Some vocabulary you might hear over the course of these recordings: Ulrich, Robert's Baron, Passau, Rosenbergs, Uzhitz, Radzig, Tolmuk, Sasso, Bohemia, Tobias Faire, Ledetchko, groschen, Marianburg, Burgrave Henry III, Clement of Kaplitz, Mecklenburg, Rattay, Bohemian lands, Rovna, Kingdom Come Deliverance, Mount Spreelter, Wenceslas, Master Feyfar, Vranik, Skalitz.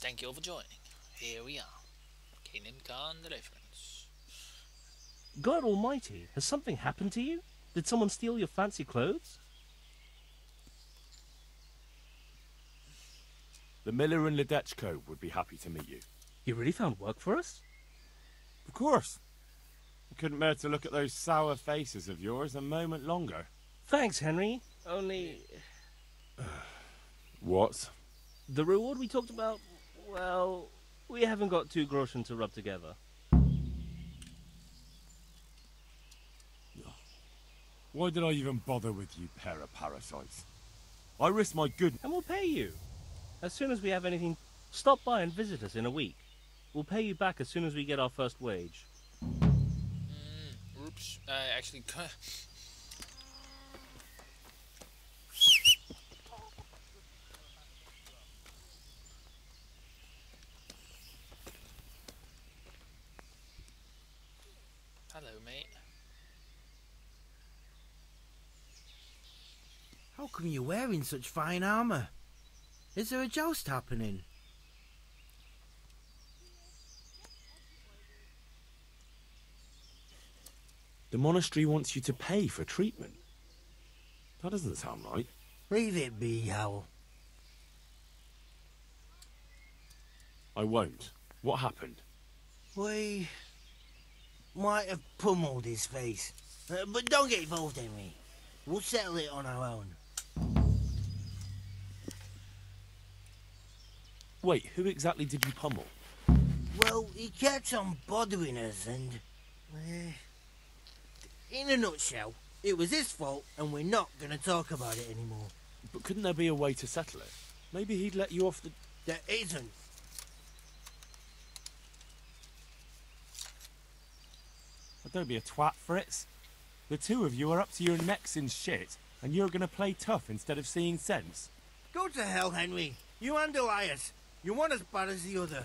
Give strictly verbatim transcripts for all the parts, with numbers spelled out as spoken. Thank you all for joining. Here we are. Kingdom Come Deliverance. God almighty, has something happened to you? Did someone steal your fancy clothes? The miller and Ledetchko would be happy to meet you. You really found work for us? Of course. I couldn't bear to look at those sour faces of yours a moment longer. Thanks, Henry. Only... What? The reward we talked about... Well, we haven't got two groschen to rub together. Why did I even bother with you pair of parasites? I risked my good... And we'll pay you. As soon as we have anything, stop by and visit us in a week. We'll pay you back as soon as we get our first wage. Mm, oops, I actually... Hello, mate. How come you're wearing such fine armour? Is there a joust happening? The monastery wants you to pay for treatment. That doesn't sound right. Leave it be, Yowl. I won't. What happened? We... might have pummeled his face. Uh, but don't get involved, Henry. We'll settle it on our own. Wait, who exactly did you pummel? Well, he kept on bothering us and... Uh, in a nutshell, it was his fault and we're not going to talk about it anymore. But couldn't there be a way to settle it? Maybe he'd let you off the... There isn't. Don't be a twat, Fritz. The two of you are up to your necks in shit and you're going to play tough instead of seeing sense. Go to hell, Henry. You and Elias. You're one as bad as the other.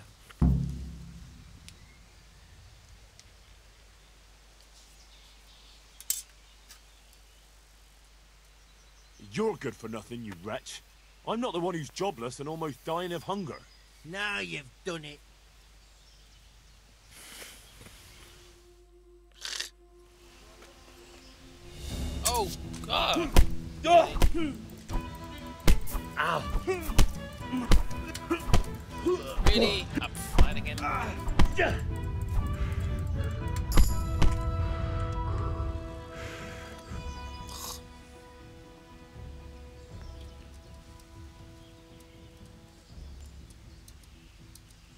You're good for nothing, you wretch. I'm not the one who's jobless and almost dying of hunger. Now you've done it. Oh, God! Ow! Really? I'm fine again. I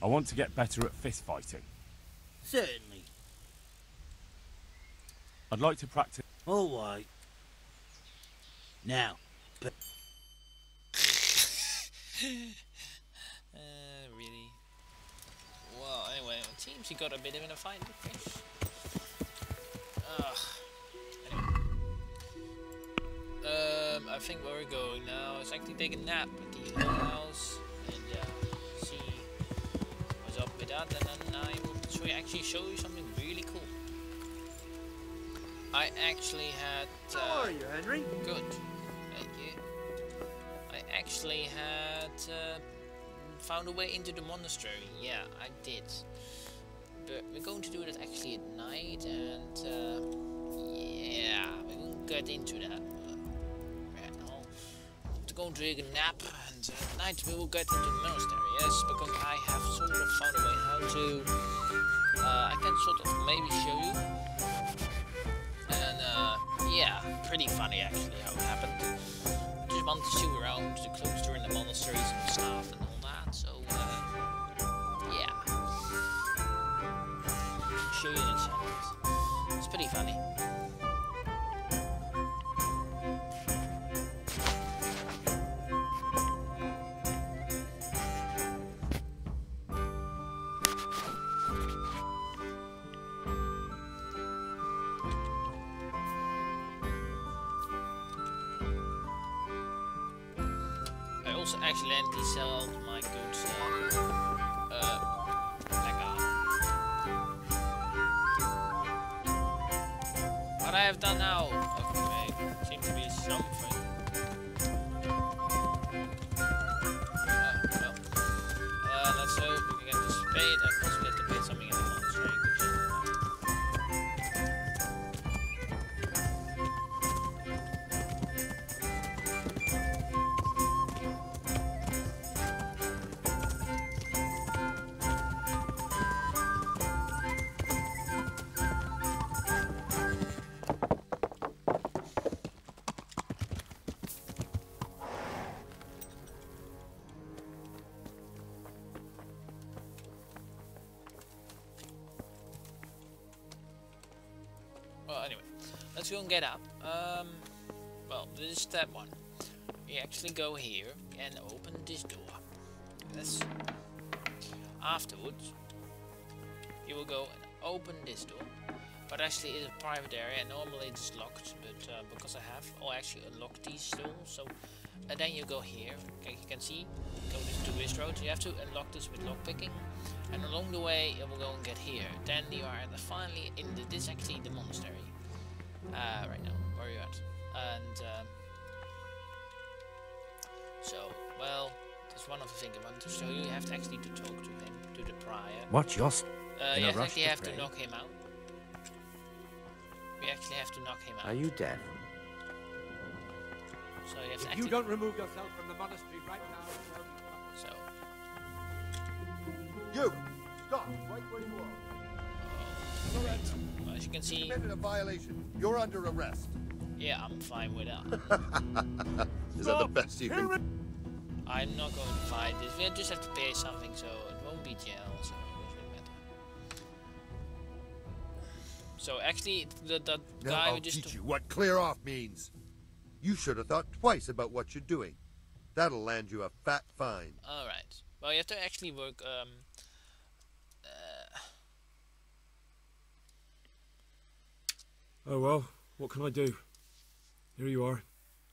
want to get better at fist fighting. Certainly. I'd like to practice. All right. Now, but uh, really. Well, anyway, it seems he got a bit of in a fight with this. Ugh. Anyway. Um, I think where we're going now is actually take a nap at the house and uh, see what's up with that, and then I will show you, actually show you something really cool. I actually had. Uh, How are you, Henry? Good. Thank you. I actually had uh, found a way into the monastery. Yeah, I did. But we're going to do that actually at night, and uh, yeah, we're going to get into that. Right now, we're going to take a nap, and at night we will get into the monastery. Yes, because I have sort of found a way how to. Uh, I can sort of maybe show you. And uh, yeah, pretty funny actually how it happened. Just wanted to shoot around the cloister and the monasteries and stuff and all that, so uh, yeah. I'll show you in a second. It's pretty funny. Actually, let me sell my goods now. Uh, like uh, what I have done now, okay, seems to be something. Uh, well, uh, let's let's go and get up. Um, well, this is step one. We actually go here and open this door. That's afterwards. You will go and open this door. But actually it's a private area, and normally it's locked, but uh, because I have, oh, actually unlocked these doors, so and then you go here, okay, you can see, go to this road, you have to unlock this with lockpicking, and along the way you will go and get here, then you are at the, finally in the, this actually the monastery, uh, right now, where you at, and, um, so, well, that's one of the things I wanted to show you, you have to actually to talk to him, to the prior. What's yours? Uh, you actually have to knock him out. We actually have to knock him out. Are you deaf? So you have to if you don't remove yourself from the monastery right now. So. You! Stop! Right where you are. Alright. Oh, well, as you can see. You committed a violation. You're under arrest. Yeah, I'm fine with that. Is that the best you can? I'm not going to fight this. We'll just have to pay something, so it won't be jail. So. So actually, the, the now guy I'll who just teach you what clear off means. You should have thought twice about what you're doing. That'll land you a fat fine. All right. Well, you have to actually work. Um, uh... Oh well, what can I do? Here you are.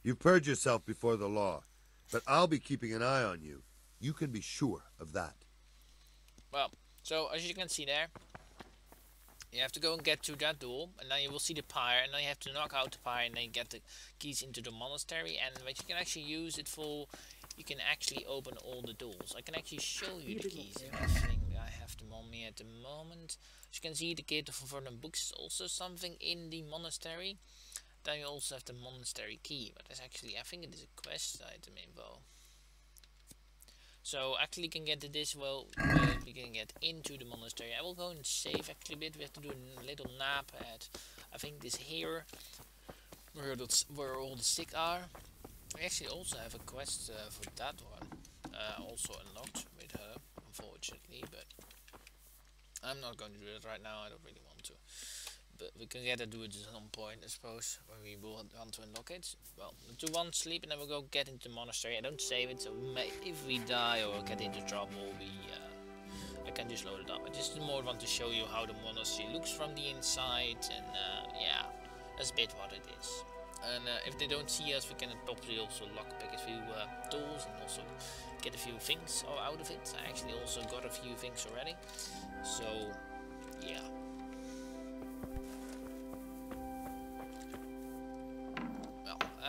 You purge yourself before the law, but I'll be keeping an eye on you. You can be sure of that. Well, so as you can see there. You have to go and get to that door, and then you will see the pyre, and then you have to knock out the pyre, and then get the keys into the monastery, and but you can actually use it for, you can actually open all the doors. I can actually show you the keys. I think I have them on me at the moment. As you can see, the gate of Vernon Books is also something in the monastery. Then you also have the monastery key, but that's actually, I think it is a quest item info. So actually you can get to this, well, you can get into the monastery. I will go and save actually a bit, we have to do a little nap at, I think this here, where, that's, where all the sick are. We actually also have a quest uh, for that one, uh, also unlocked with her, unfortunately, but I'm not going to do it right now, I don't really want to. But we can get to do it at some point, I suppose, when we will want to unlock it. Well, we'll do one sleep and then we'll go get into the monastery. I don't save it, so if we die or get into trouble, we, uh, I can just load it up. I just more want to show you how the monastery looks from the inside, and uh, yeah, that's a bit what it is. And uh, if they don't see us, we can probably also lockpick a few uh, tools and also get a few things out of it. I actually also got a few things already, so yeah.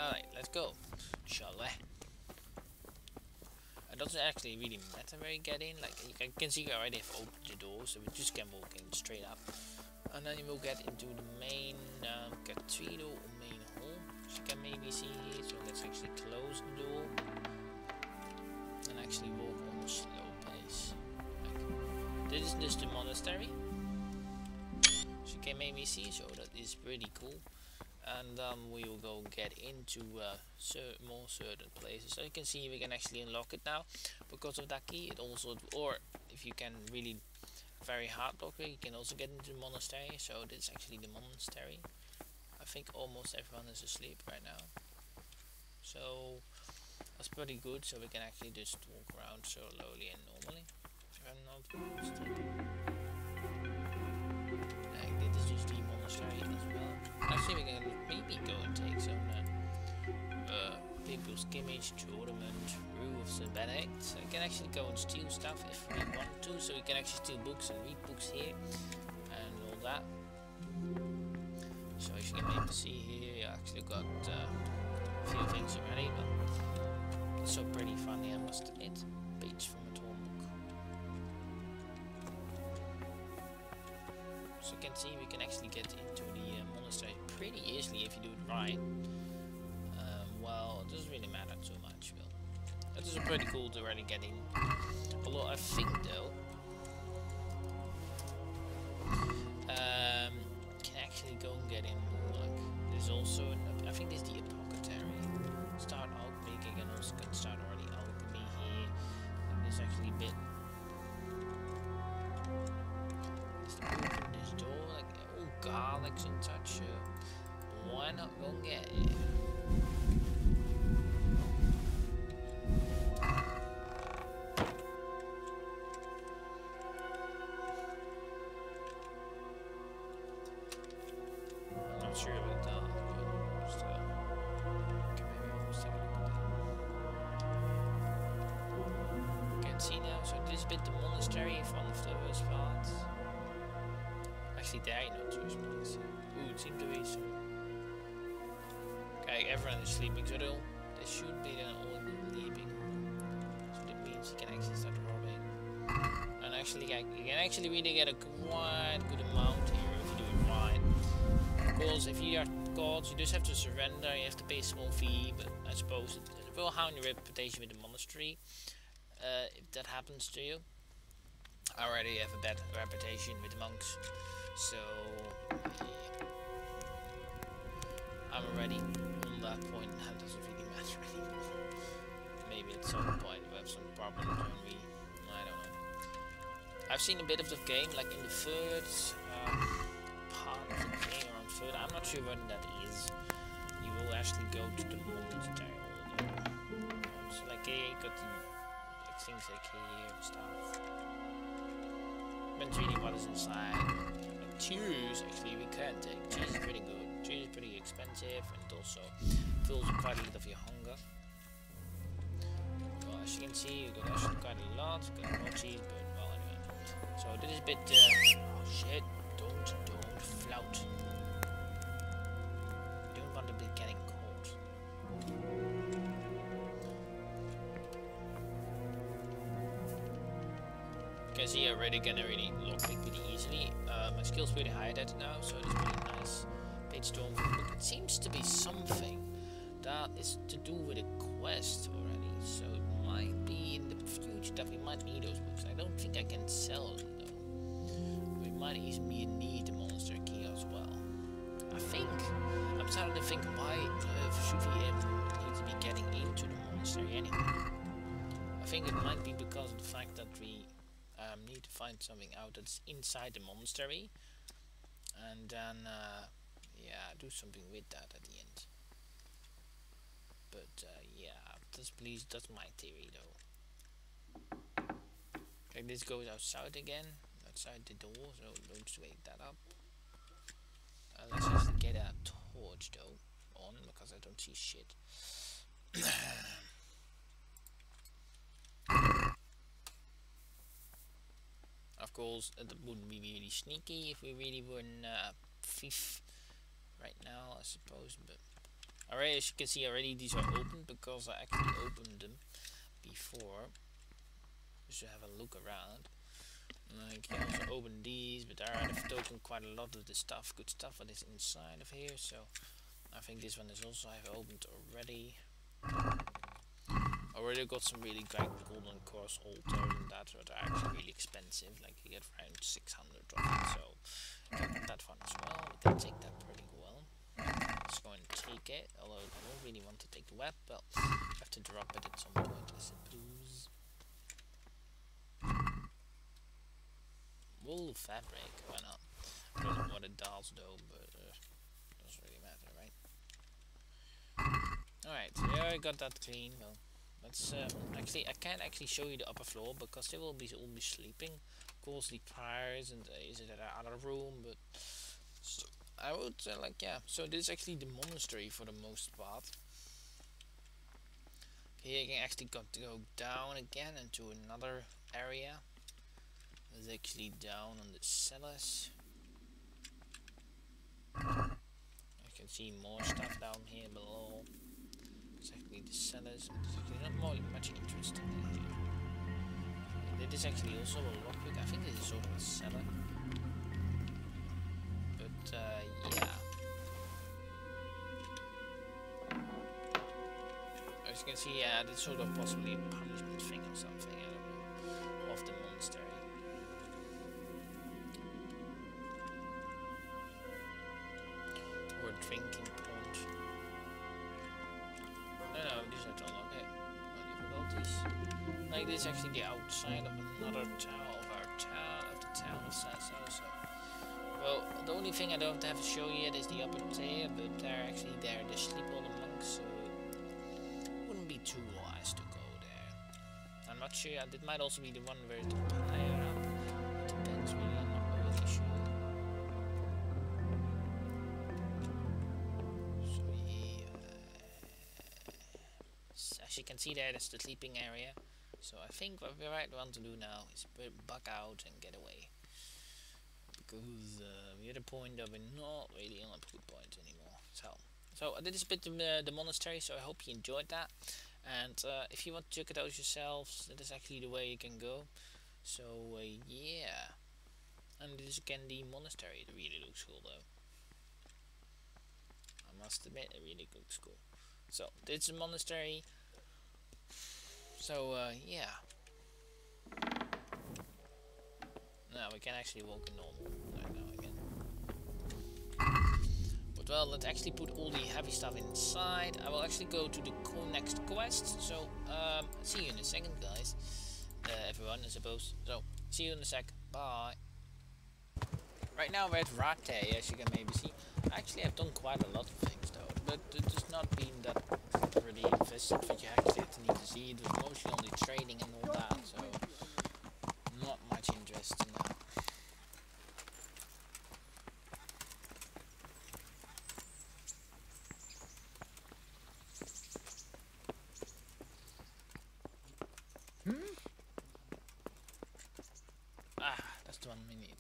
Alright, let's go, shall we? It doesn't actually really matter where you get in, like you can see I already have opened the door, so we just can walk in straight up. And then you will get into the main um, cathedral, or main hall, which you can maybe see here, so let's actually close the door. And actually walk on a slow pace. Like, this is just the monastery. So you can maybe see, so that is pretty cool. And um, we will go get into uh, cer more certain places. So you can see we can actually unlock it now because of that key. It also, or if you can really very hard block it, you can also get into the monastery. So this is actually the monastery. I think almost everyone is asleep right now. So that's pretty good. So we can actually just walk around so slowly and normally. If I'm not mistaken. Like this is just the monastery as well. Actually, we can maybe go and take some uh, uh, people's image, ornament, roofs, and bad acts. So we can actually go and steal stuff if we want to, so we can actually steal books and read books here and all that. So as you can maybe see here, you actually got uh, a few things already, but it's so pretty funny, I must admit. Page from a torn book. So you can see we can actually get into the um, pretty easily if you do it right. Um, well, it doesn't really matter too much. But that is pretty cool to already get in. Although I think though, um, can actually go and get in more. Like there's also, an, I think there's the apothecary. Start alchemy and also can start already alchemy here. And there's actually a bit. There's the door, like all garlics and such. Uh, one unge. Not sure about that, but just, uh, okay, maybe I'll just take a look at that. You can see now, so this bit the monastery, one of those parts. Actually, there I know two spots. Ooh, it seemed to be so. Okay, everyone is sleeping, so there should be then all sleeping. So that means you can actually start robbing. And actually, you can actually really get a quite good amount here if you do it right. Because if you are caught, you just have to surrender, you have to pay a small fee, but I suppose it, it will harm your reputation with the monastery uh, if that happens to you. I already have a bad reputation with the monks, so I'm already on that point. That doesn't really matter anymore. Maybe at some point we have some problems when we... I don't know. I've seen a bit of the game, like in the third um, part of the game, around third, I'm not sure when that is. You will actually go to the monastery. So like, hey, you got the, like, things like here and stuff. But really what is inside. And cheese, actually we can take. Cheese is pretty good. Cheese is pretty expensive and it also fills quite a bit of your hunger. Well, as you can see, you got actually quite a lot. You got more cheese, but well, anyway. So this is a bit. Uh, oh shit! Don't, don't flout. You don't want to be getting caught. As you are already gonna really lockpick pretty easily. Uh, my skill's pretty high at it now, so it's pretty nice. Page storm. It seems to be something that is to do with a quest already, so it might be in the future that we might need those books. I don't think I can sell them though. We might easily need the monster key as well. I think I'm starting to think why uh, should we ever need to be getting into the monastery anyway. I think it might be because of the fact that we Um, need to find something out that's inside the monastery and then uh, yeah, do something with that at the end. But uh, yeah, that's please that's my theory though. Like this goes outside again, outside the door, so don't wake that up. Uh, let's just get a torch though on because I don't see shit. Of course, uh, that wouldn't be really sneaky if we really weren't uh, thief right now, I suppose. But alright, as you can see, already these are open because I actually opened them before. Just to have a look around. And I can also open these, but I have taken quite a lot of the stuff, good stuff that is inside of here. So I think this one is also I've opened already. Already got some really great golden course halters and that that are actually really expensive, like you get around six hundred of it, so got that one as well. We can take that pretty well. Let's go and take it, although I don't really want to take the web, but I have to drop it at some point, I suppose. Wool fabric, why not? I don't know what it does though, but uh, it doesn't really matter, right? Alright, yeah, I got that clean. Well, Let's, um, actually, I can't actually show you the upper floor because they will be all be sleeping. Of course, the priors and uh, is it another room? But so I would uh, like, yeah. So this is actually the monastery for the most part. Here you can actually got to go down again into another area. It's actually down on the cellars. You can see more stuff down here below. Exactly the cellars, there's not more, much interesting in here. It is actually also a lockpick, I think this is sort of a cellar. But uh, yeah. As you can see, yeah, this is sort of possibly a punishment thing or something, I don't know, of the monastery. Or drinking port. No, these are all okay. No difficulties. Like this is actually the outside of another town of our town of the town of Sasso, so Well, the only thing I don't have to show yet is the upper tier, but they're actually there to sleep on the monks, so it wouldn't be too wise to go there. I'm not sure, it might also be the one where it's higher up. It depends really, I'm not really sure. So yeah. As you can see there, that's the sleeping area. So I think what the right one to do now is buck out and get away. Because uh, we're at a point that we're not really on a good point anymore. So, so this is a bit of uh, the monastery, so I hope you enjoyed that. And uh, if you want to check it out yourselves, that is actually the way you can go. So, uh, yeah. And this is again the monastery. It really looks cool though. I must admit, it really looks cool. So, this is the monastery. So, uh, yeah. Now we can actually walk in normal right now again. But well, let's actually put all the heavy stuff inside. I will actually go to the next quest. So, um, see you in a second, guys. Uh, everyone, I suppose. So, see you in a sec. Bye. Right now we're at Rattay, as you can maybe see. Actually, I've done quite a lot of things though, but it has not been that really invested. But you actually need to see it was mostly only trading and all that. So, not much interest in that. Hmm? Ah, that's the one we need.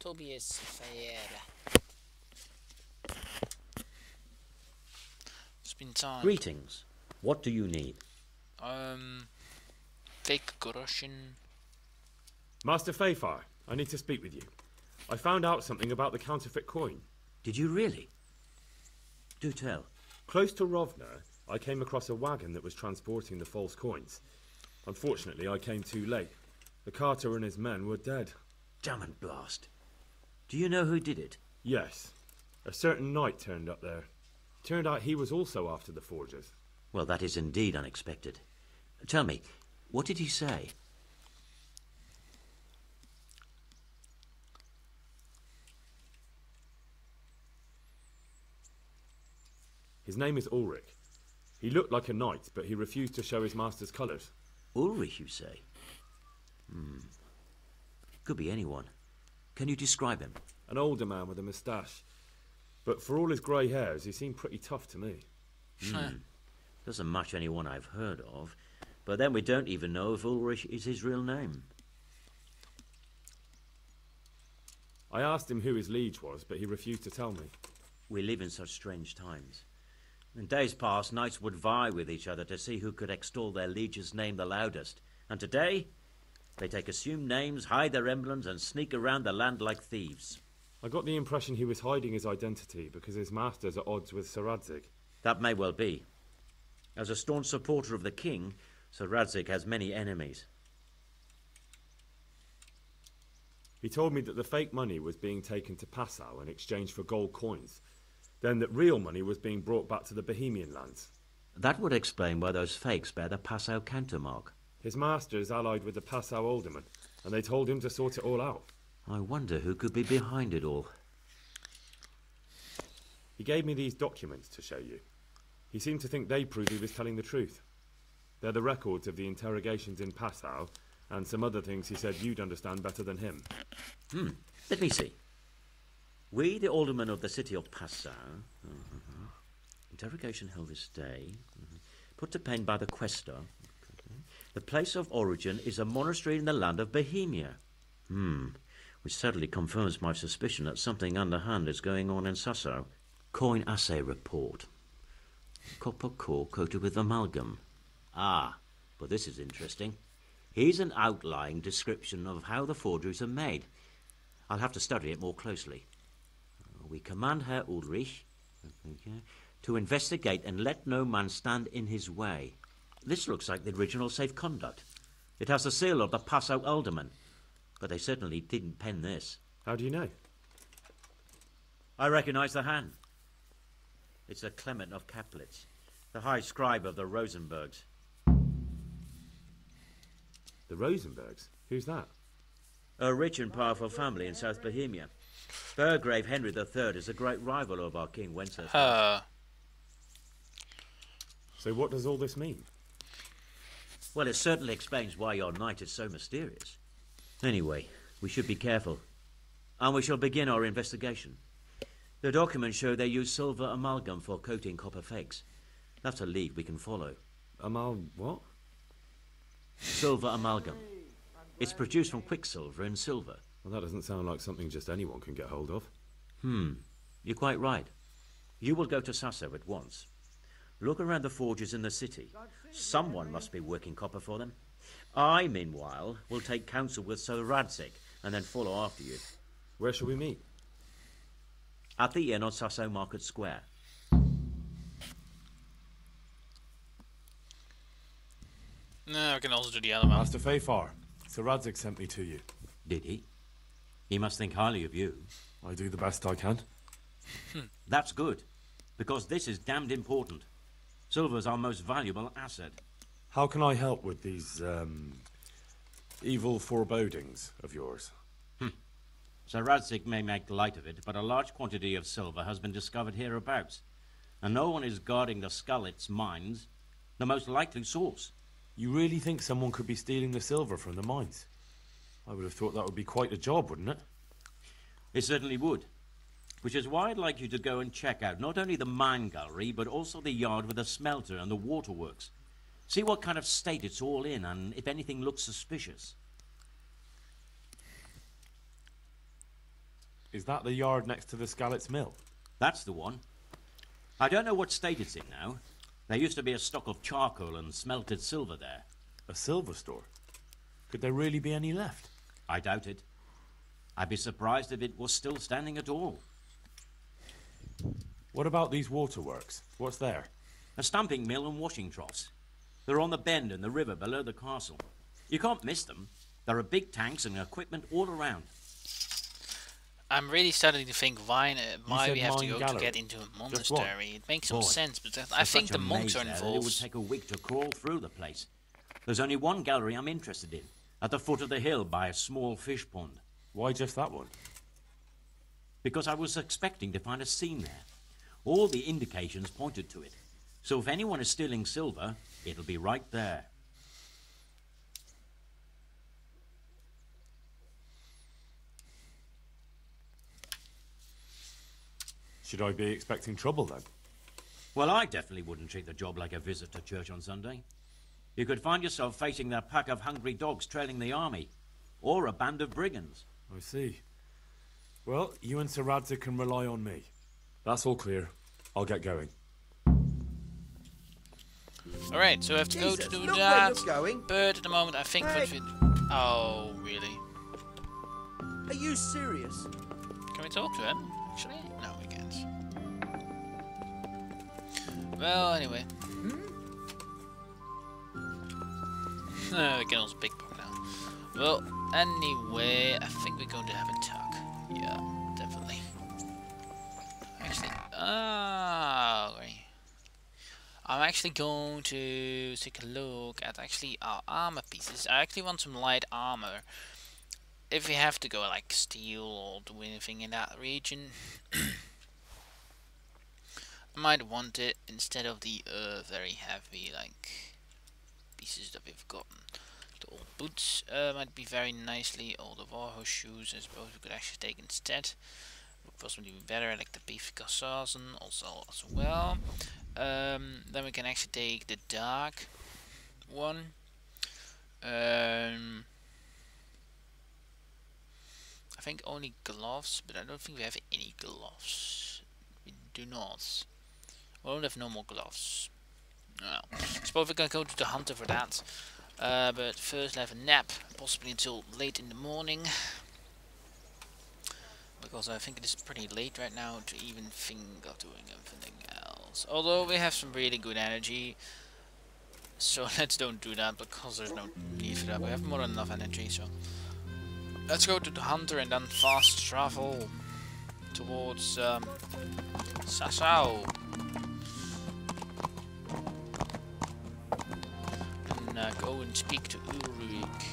Tobias Faire. It's been time. Greetings. What do you need? Um, fake Russian. Master Feyfar, I need to speak with you. I found out something about the counterfeit coin. Did you really? Do tell. Close to Rovna, I came across a wagon that was transporting the false coins. Unfortunately, I came too late. The carter and his men were dead. Damn and blast. Do you know who did it? Yes. A certain knight turned up there. Turned out he was also after the forgers. Well, that is indeed unexpected. Tell me, what did he say? His name is Ulrich. He looked like a knight, but he refused to show his master's colours. Ulrich, you say? Hmm. Could be anyone. Can you describe him? An older man with a moustache. But for all his grey hairs, he seemed pretty tough to me. Hmm. Doesn't match anyone I've heard of. But then we don't even know if Ulrich is his real name. I asked him who his liege was, but he refused to tell me. We live in such strange times. In days past, knights would vie with each other to see who could extol their liege's name the loudest. And today, they take assumed names, hide their emblems, and sneak around the land like thieves. I got the impression he was hiding his identity because his master's at odds with Sir Radzig. That may well be. As a staunch supporter of the king, Sir Radzig has many enemies. He told me that the fake money was being taken to Passau in exchange for gold coins. Then that real money was being brought back to the Bohemian lands. That would explain why those fakes bear the Passau countermark. His master is allied with the Passau alderman, and they told him to sort it all out. I wonder who could be behind it all. He gave me these documents to show you. He seemed to think they proved he was telling the truth. They're the records of the interrogations in Passau, and some other things he said you'd understand better than him. Hmm, let me see. We, the aldermen of the city of Passau, uh-huh. interrogation held this day, uh-huh. put to pain by the questor. Okay. The place of origin is a monastery in the land of Bohemia. Hmm, which certainly confirms my suspicion that something underhand is going on in Sasso. Coin assay report. Copper core coated with amalgam. Ah, but this is interesting. Here's an outlying description of how the forgeries are made. I'll have to study it more closely. We command Herr Ulrich to investigate and let no man stand in his way. This looks like the original safe conduct. It has the seal of the Passau alderman, but they certainly didn't pen this. How do you know? I recognise the hand. It's a Clement of Kaplitz, the high scribe of the Rosenbergs. The Rosenbergs? Who's that? A rich and powerful family in South Bohemia. Burgrave Henry the third is a great rival of our King Wenceslas. Uh. So what does all this mean? Well, it certainly explains why your knight is so mysterious. Anyway, we should be careful. And we shall begin our investigation. The documents show they use silver amalgam for coating copper fakes. That's a lead we can follow. Amal... what? Silver amalgam. It's produced from quicksilver and silver. Well, that doesn't sound like something just anyone can get hold of. Hmm. You're quite right. You will go to Sasso at once. Look around the forges in the city. Someone must be working copper for them. I, meanwhile, will take counsel with Sir Radzig and then follow after you. Where shall we meet? At the inn on Sasso Market Square. No, I can also do the other one. Master Feyfar, Sir Radzig sent me to you. Did he? He must think highly of you. I do the best I can. That's good, because this is damned important. Silver's our most valuable asset. How can I help with these um, evil forebodings of yours? Hm. Sir Radzig may make light of it, but a large quantity of silver has been discovered hereabouts, and no one is guarding the Skalitz mines, the most likely source. You really think someone could be stealing the silver from the mines? I would have thought that would be quite a job, wouldn't it? It certainly would. Which is why I'd like you to go and check out not only the mine gallery, but also the yard with the smelter and the waterworks. See what kind of state it's all in, and if anything looks suspicious. Is that the yard next to the Skalitz mill? That's the one. I don't know what state it's in now. There used to be a stock of charcoal and smelted silver there. A silver store? Could there really be any left? I doubt it. I'd be surprised if it was still standing at all. What about these waterworks? What's there? A stamping mill and washing troughs. They're on the bend in the river below the castle. You can't miss them. There are big tanks and equipment all around. I'm really starting to think why uh, why we have to go gallery. to get into a monastery. It makes some Boy, sense, but I think the monks are involved. It would take a week to crawl through the place. There's only one gallery I'm interested in, at the foot of the hill by a small fish pond. Why just that one? Because I was expecting to find a seam there. All the indications pointed to it. So if anyone is stealing silver, it'll be right there. Should I be expecting trouble, then? Well, I definitely wouldn't treat the job like a visit to church on Sunday. You could find yourself facing that pack of hungry dogs trailing the army, or a band of brigands. I see. Well, you and Sir Radzig can rely on me. That's all clear. I'll get going. Alright, so I have to Jesus, go to do that, going. but at the moment I think... Hey. What we... Oh, really? Are you serious? Can we talk to him, actually? No, we can't. Well, anyway. Hmm? No, we can also pickpocket now. Well, anyway, I think we're going to have a talk. Yeah, definitely. Actually, ah, oh, I'm actually going to take a look at actually our armor pieces. I actually want some light armor. If we have to go like steel or do anything in that region, I might want it instead of the uh, very heavy like pieces that we've gotten. The old boots uh, might be very nicely. All the warhorse shoes, I suppose we could actually take instead. Would possibly be better, like the beef cassation also as well. Um, then we can actually take the dark one. Um, I think only gloves, but I don't think we have any gloves. We do not. We don't have no more gloves. Well, I suppose we can go to the hunter for that. Uh, but first I'll have a nap, possibly until late in the morning. Because I think it is pretty late right now to even think of doing anything else. Although we have some really good energy. So let's don't do that because there's no need for that. We have more than enough energy, so... Let's go to the hunter and then fast travel towards um, Sasso. And uh, go and speak to Ulrich.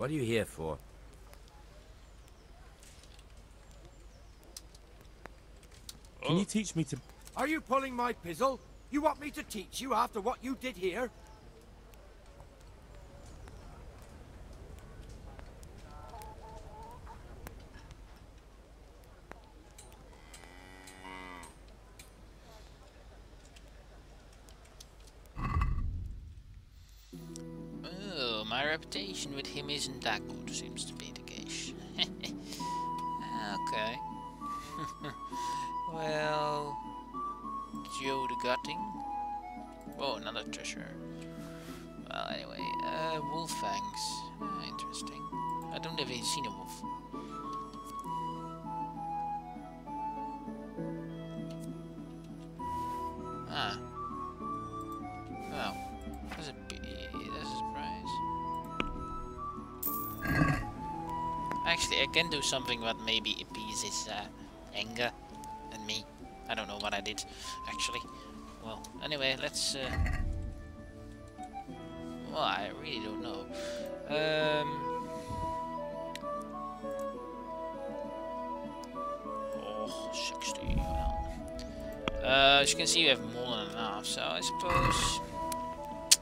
What are you here for? Oh. Can you teach me to... Are you pulling my pizzle? You want me to teach you after what you did here? Reputation with him isn't that good, seems to be the case. Okay. Well... Joe the Gutting. Oh, another treasure. Well, anyway, uh, wolf fangs. Uh, interesting. I don't have even seen a wolf. Ah. Well, that's a bit... Actually, I can do something that maybe appeases uh, anger in me. I don't know what I did, actually. Well, anyway, let's... Uh... Well, I really don't know. Um... Oh, sixty. Well. Uh, as you can see, we have more than enough, so I suppose...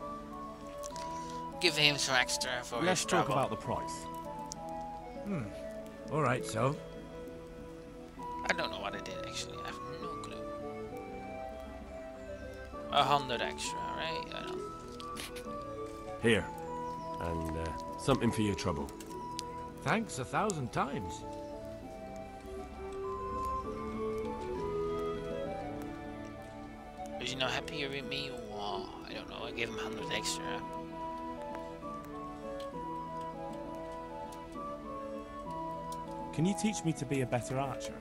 Give him some extra for his Let's trouble. Talk about the price. Hmm. All right, so. I don't know what I did actually. I have no clue. A hundred extra, right? I don't. Here, and uh, something for your trouble. Thanks a thousand times. Was he not happier with me? Wow, I don't know. I gave him a hundred extra. Can you teach me to be a better archer?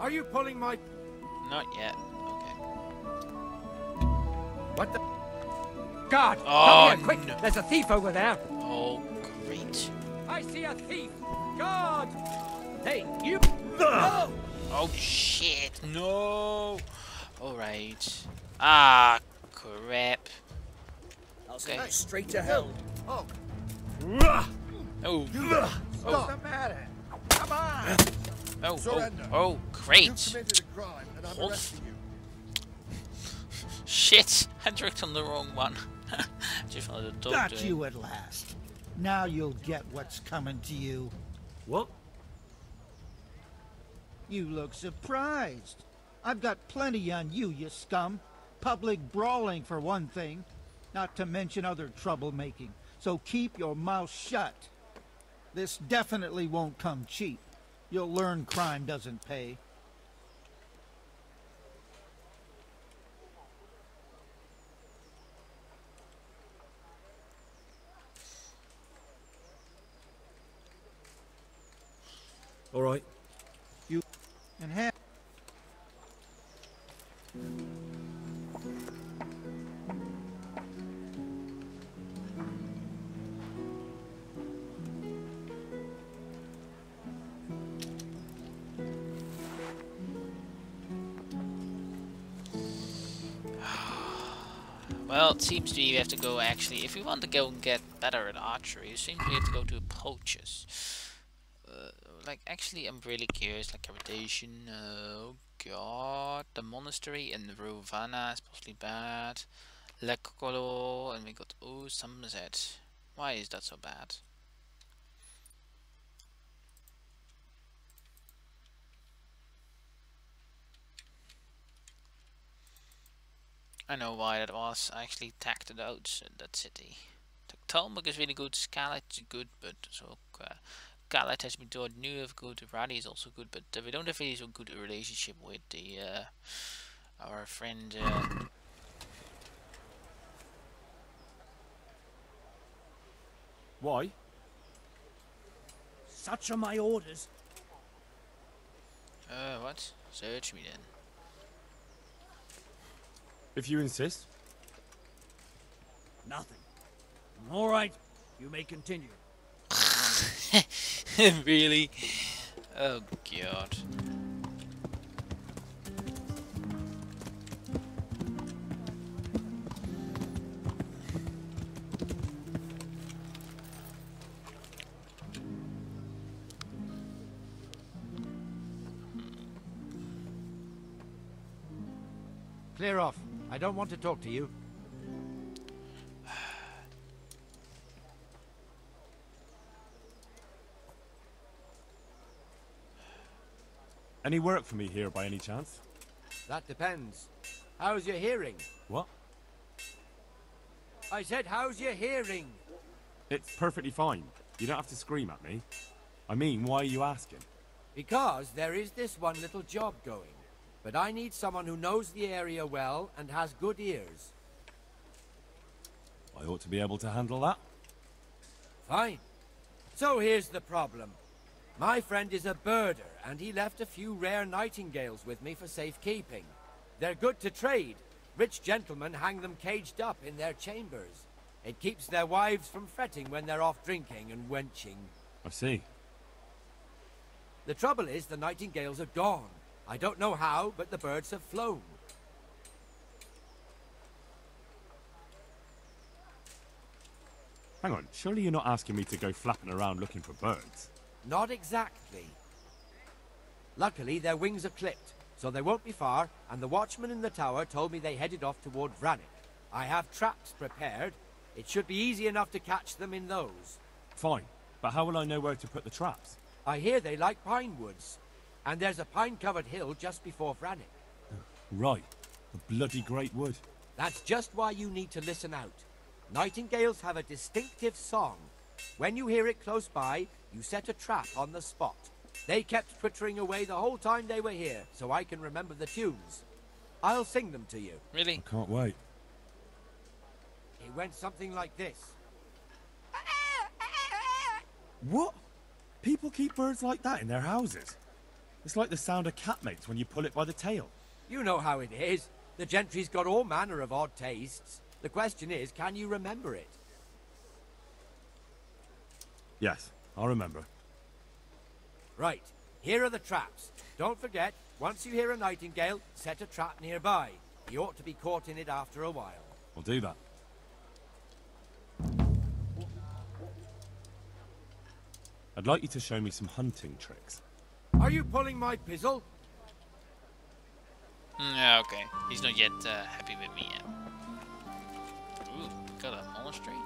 Are you pulling my... Not yet. Okay. What the... God! Oh, come here, quick! No. There's a thief over there! Oh, great. I see a thief! God! Hey, you... No! Oh, shit. No! Alright. Ah, crap. I'll okay. Send you straight to hell. Oh. Oh. What's oh. the matter? Come on. Oh, Surrender. oh, oh, great. You committed a crime and I'm arresting you. Shit, I clicked on the wrong one. Just wanted to talk Got to you him. At last. Now you'll get what's coming to you. What? You look surprised. I've got plenty on you, you scum. Public brawling for one thing, not to mention other troublemaking. So keep your mouth shut. This definitely won't come cheap. You'll learn crime doesn't pay. All right. You and have. Well, it seems to me you have to go actually, if you want to go and get better at archery, you seem to have to go to poachers. Uh, like, actually, I'm really curious, like, reputation, oh god, the monastery in Rovna is possibly bad. Lekolo, and we got, oh, Somerset. Why is that so bad? I know why that was. I actually tagged it out in that city. Tolmuk is really good, Skalitz is good, but so uh, Skalitz has been taught new of good, Rattay is also good, but uh, we don't have any so good relationship with the uh, our friend. Uh, why? Such are my orders. Uh, what? Search me then. If you insist. Nothing. All right, you may continue. Really? Oh god. Clear off. I don't want to talk to you. Any work for me here, by any chance? That depends. How's your hearing? What? I said, how's your hearing? It's perfectly fine. You don't have to scream at me. I mean, why are you asking? Because there is this one little job going. But I need someone who knows the area well and has good ears. I ought to be able to handle that. Fine. So here's the problem. My friend is a birder, and he left a few rare nightingales with me for safekeeping. They're good to trade. Rich gentlemen hang them caged up in their chambers. It keeps their wives from fretting when they're off drinking and wenching. I see. The trouble is the nightingales are gone. I don't know how, but the birds have flown. Hang on, surely you're not asking me to go flapping around looking for birds? Not exactly. Luckily, their wings are clipped, so they won't be far, and the watchman in the tower told me they headed off toward Vranik. I have traps prepared. It should be easy enough to catch them in those. Fine, but how will I know where to put the traps? I hear they like pine woods, and there's a pine-covered hill just before Vranik. Right. A bloody great wood. That's just why you need to listen out. Nightingales have a distinctive song. When you hear it close by, you set a trap on the spot. They kept twittering away the whole time they were here, so I can remember the tunes. I'll sing them to you. Really? I can't wait. It went something like this. What? People keep birds like that in their houses. It's like the sound a cat makes when you pull it by the tail. You know how it is. The gentry's got all manner of odd tastes. The question is, can you remember it? Yes, I'll remember. Right, here are the traps. Don't forget, once you hear a nightingale, set a trap nearby. You ought to be caught in it after a while. We'll do that. I'd like you to show me some hunting tricks. Are you pulling my pizzle? Mm, okay, he's not yet uh, happy with me yet. Ooh, got a monastery.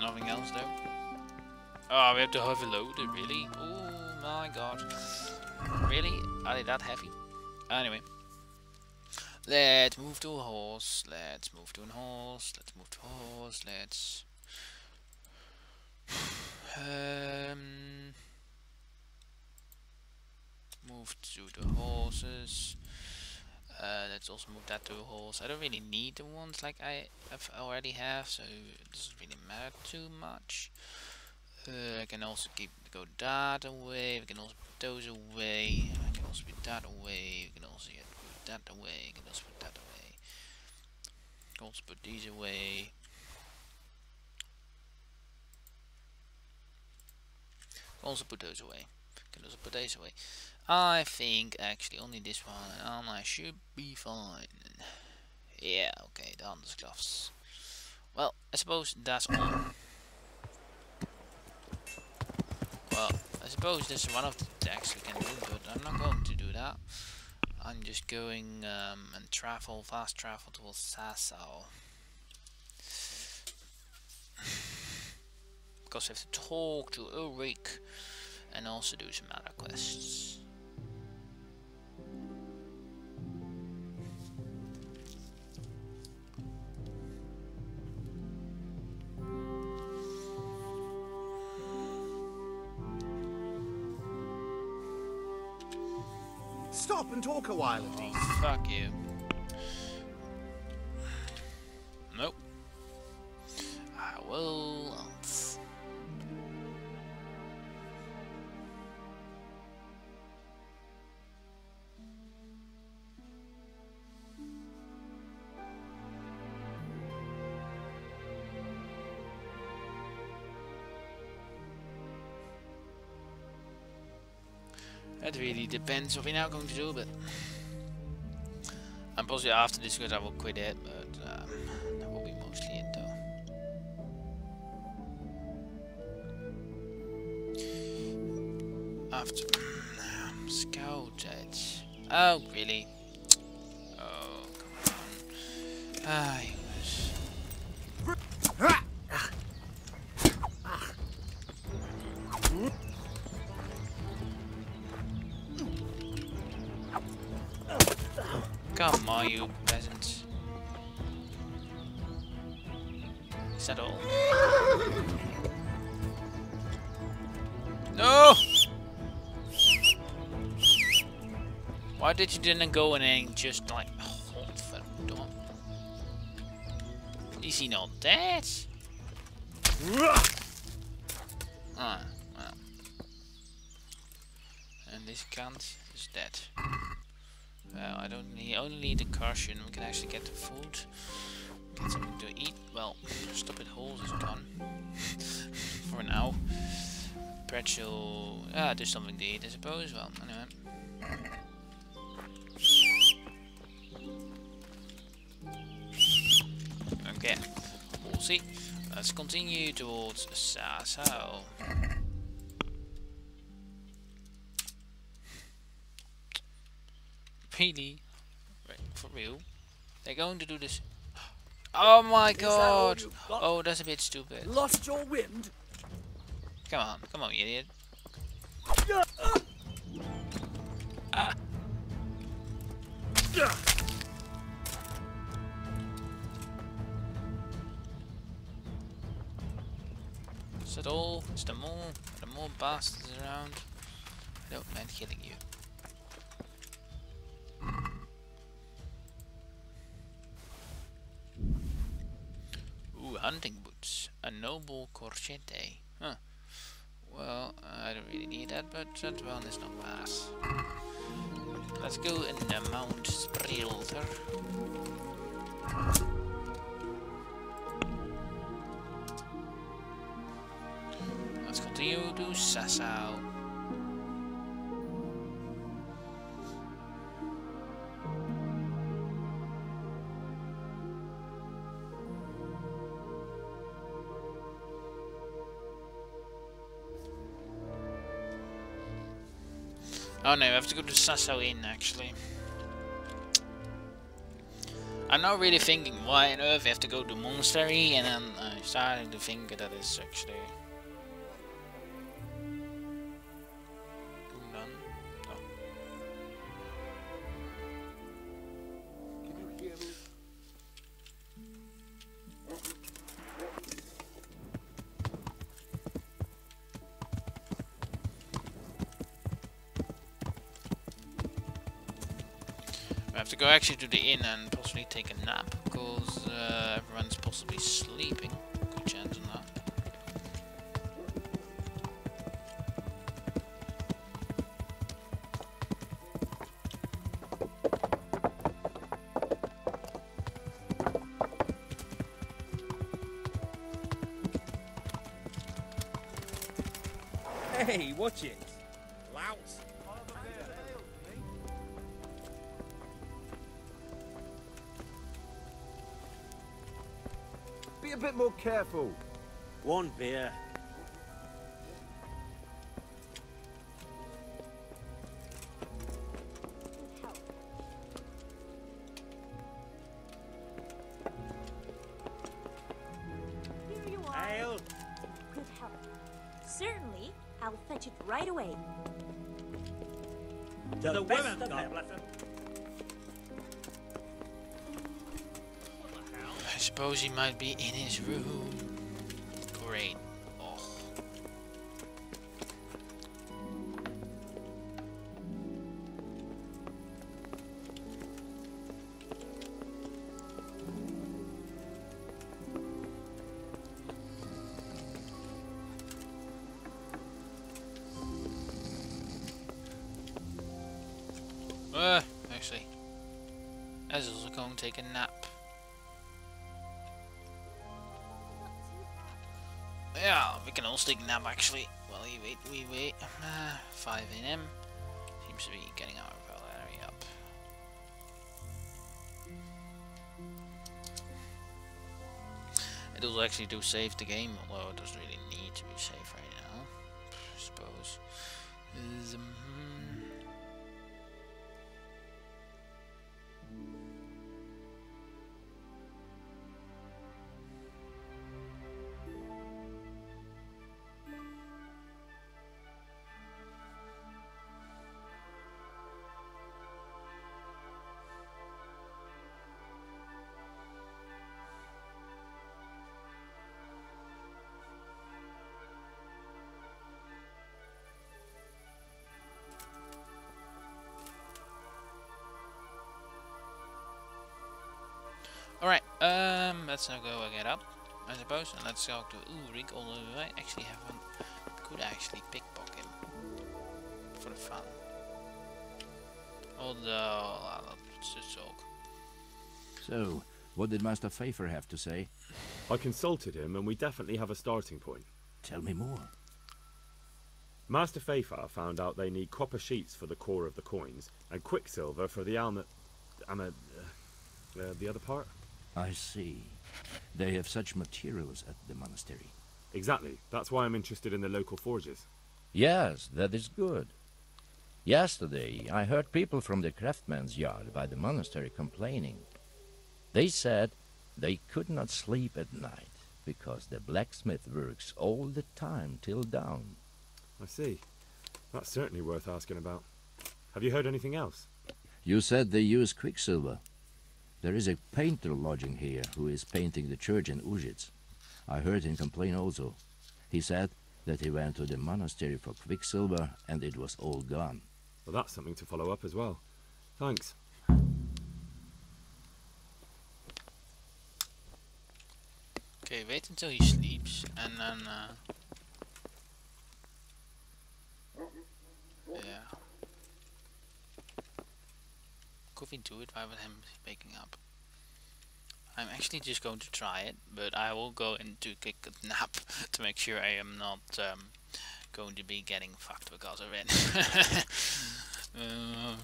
Nothing else though. Oh, we have to have a load, really? Oh my god. Really? Are they that heavy? Anyway. Let's move to a horse. Let's move to a horse. Let's move to a horse. Let's... Um... Move to the horses. Uh, let's also move that to a horse. I don't really need the ones like I have already have, so it doesn't really matter too much. Uh, I can also keep go that away. We can also put those away. I can also put that away. We can also yeah, put that away. We can also put that away. We can also put these away. Also put those away. We can also put these away. I think actually only this one, and I should be fine. Yeah, okay, the hunter's gloves. Well, I suppose that's all. Well, I suppose this is one of the attacks we can do, but I'm not going to do that. I'm just going um, and travel, fast travel towards Sasso. Because we have to talk to Ulrich and also do some other quests. Stop and talk a while at least. Oh, fuck you. Nope. I will answer. That really depends what we're now going to do, but I'm possibly after this because I will quit it, but um, that will be mostly it though. Oh, really? Oh, come on. Ah, he was... Come on, you peasants. Is that all? No! Why did you didn't go in and just like hold for door? Is he not dead? Ah, well. And this cunt is dead. Well, I don't need, only need the caution. We can actually get the food. Get something to eat. Well, stupid holes is gone. For now. Pretzel. Ah, there's something to eat, I suppose. Well, anyway. Okay. We'll see. Let's continue towards Sasso. Really? For real? They're going to do this. Oh my god! Oh, that's a bit stupid. Lost your wind? Come on, come on, you idiot. Ah. Is that all? Is there more? Are there more bastards around? I don't mind killing you. Ooh, hunting boots. A noble corchete. Huh. Well, I don't really need that, but that one is not bad. Let's go in the Mount Spreelter. Let's continue to Sasso. Oh no, I have to go to Sasso Inn, actually. I'm not really thinking why on earth I have to go to Monastery, and then I'm starting to think that it's actually... done. Oh. I have to go actually to the inn and possibly take a nap, because uh, everyone's possibly sleeping. Good chance on that. Hey, watch it! Louts! A bit more careful. One beer. Here you are. Ale. Good help. Certainly, I'll fetch it right away. The, the women got them. Them. I suppose he might be in his room. Great. Oh. Uh, actually, Ezra's going to take a nap. Yeah, we can all stick nap actually. Well, we wait, we wait. Uh, five A M seems to be getting our value up. It does actually do save the game, although it doesn't really need to be saved right now, I suppose. Um, Alright, um, let's now go get up, I suppose, and let's go to Ulrich, although I actually haven't, could actually pickpocket him for the fun. Although, that's a joke. So, what did Master Feyfar have to say? I consulted him and we definitely have a starting point. Tell me more. Master Feyfar found out they need copper sheets for the core of the coins and quicksilver for the alma... alma uh, uh, the other part? I see. They have such materials at the monastery. Exactly. That's why I'm interested in the local forges. Yes, that is good. Yesterday, I heard people from the craftsman's yard by the monastery complaining. They said they could not sleep at night because the blacksmith works all the time till dawn. I see. That's certainly worth asking about. Have you heard anything else? You said they use quicksilver. There is a painter lodging here who is painting the church in Uzhitz. I heard him complain also. He said that he went to the monastery for quicksilver and it was all gone. Well, that's something to follow up as well. Thanks. Okay, wait until he sleeps and then... Uh... Yeah. Could we do it by him waking up? I'm actually just going to try it, but I will go into kick a nap to make sure I am not um, going to be getting fucked because of it. uh,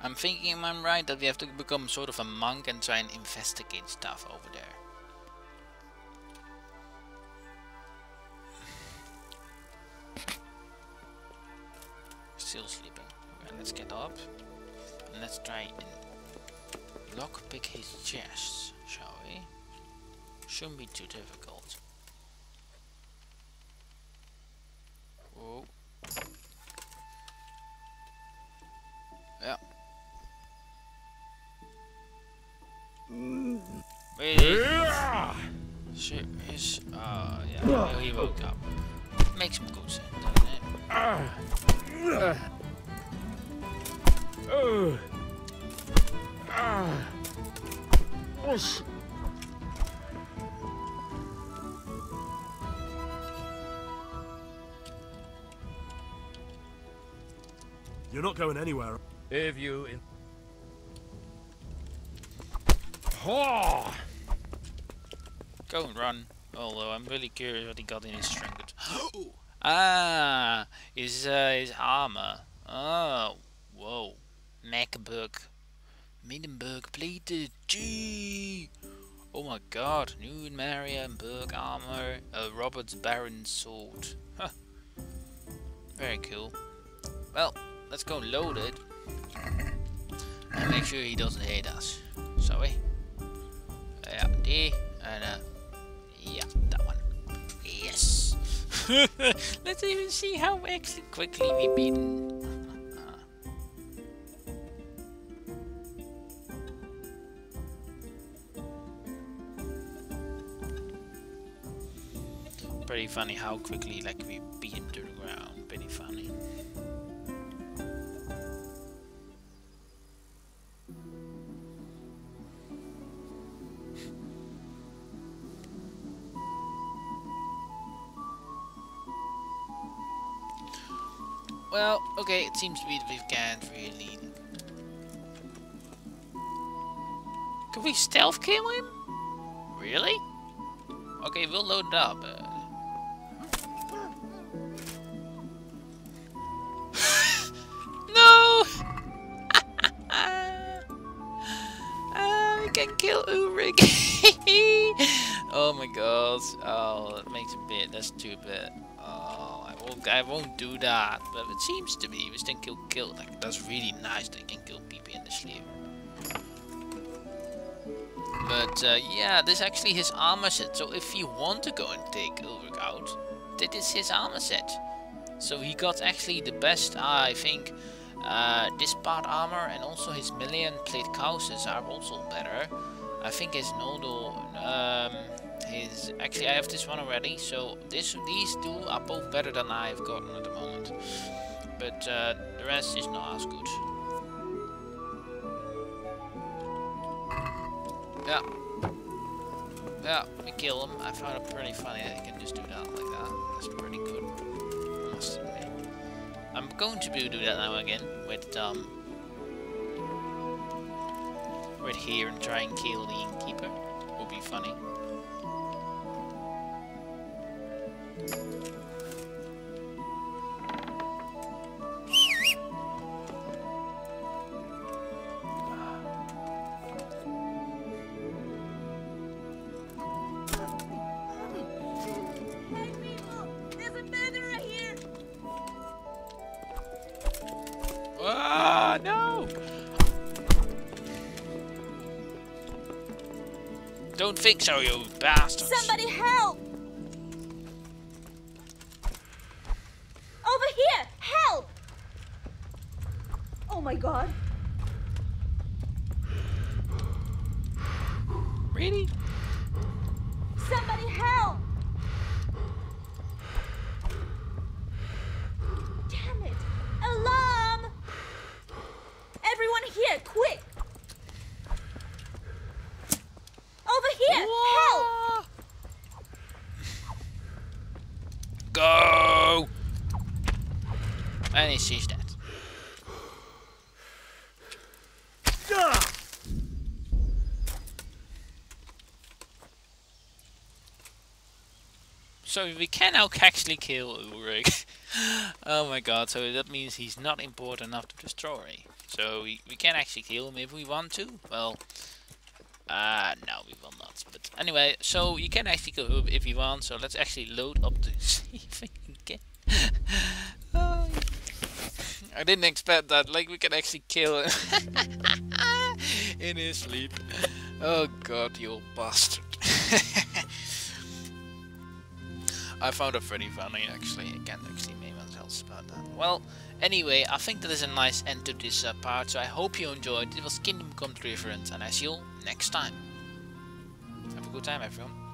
I'm thinking, am I right, that we have to become sort of a monk and try and investigate stuff over there. Still sleeping. Okay, let's get up and let's try and lockpick his chests, shall we? Shouldn't be too difficult. Oh. Yeah. Wait. Shit is. Oh, yeah. He woke up. Makes some good sense, doesn't it? Ah. Uh. Uh. Uh. Oh. You're not going anywhere. If you in oh. Go and run. Although I'm really curious what he got in his strength. Ah, his, uh, his armor. Oh, whoa. Mecklenburg. Marianburg plated. Gee! Oh my god. New Marianburg armor. Uh, Robert's Baron sword. Huh. Very cool. Well, let's go load it. And make sure he doesn't hate us. Shall we? Yeah, D. And, uh, yeah, that one. Yes! Let's even see how actually quickly we beat him. Pretty funny how quickly like we beat him to the ground. Pretty funny. Well, okay, it seems to be that we can't really... Can we stealth kill him? Really? Okay, we'll load it up. Uh... No! uh, we can kill Ulrich. Oh my god. Oh, that makes a bit, that's too bad. I won't do that, but it seems to me we can kill kill. Like that's really nice that you can kill people in the sleep. But uh, yeah, this is actually his armor set. So if you want to go and take Ulrich out, this is his armor set. So he got actually the best, uh, I think, uh, this part armor and also his million plate causes are also better. I think his nodal. Um, His, actually I have this one already, so this these two are both better than I've gotten at the moment. but uh, the rest is not as good. Yeah. Yeah, we kill him. I found it pretty funny that you can just do that like that. That's pretty good. I must admit. I'm going to do that now again with um with here and try and kill the innkeeper. Would be funny. Don't think so, you bastards! Somebody help! Over here! Help! Oh my god! Really? Somebody help! Damn it! Alarm! Everyone here, quick! Here, help! Go! And he sees that. So we can now actually kill Ulrich. Oh my god, so that means he's not important enough to destroy. So we, we can actually kill him if we want to. Well... Uh, no, we will not. But anyway, so you can actually go up if you want. So let's actually load up the saving again. Oh, I didn't expect that. Like, we can actually kill him in his sleep. Oh god, you old bastard. I found it pretty funny, actually. I can't actually make myself about that. Well, anyway, I think that is a nice end to this uh, part. So I hope you enjoyed. It was Kingdom Come Deliverance, and I see you next time. Have a good time, everyone.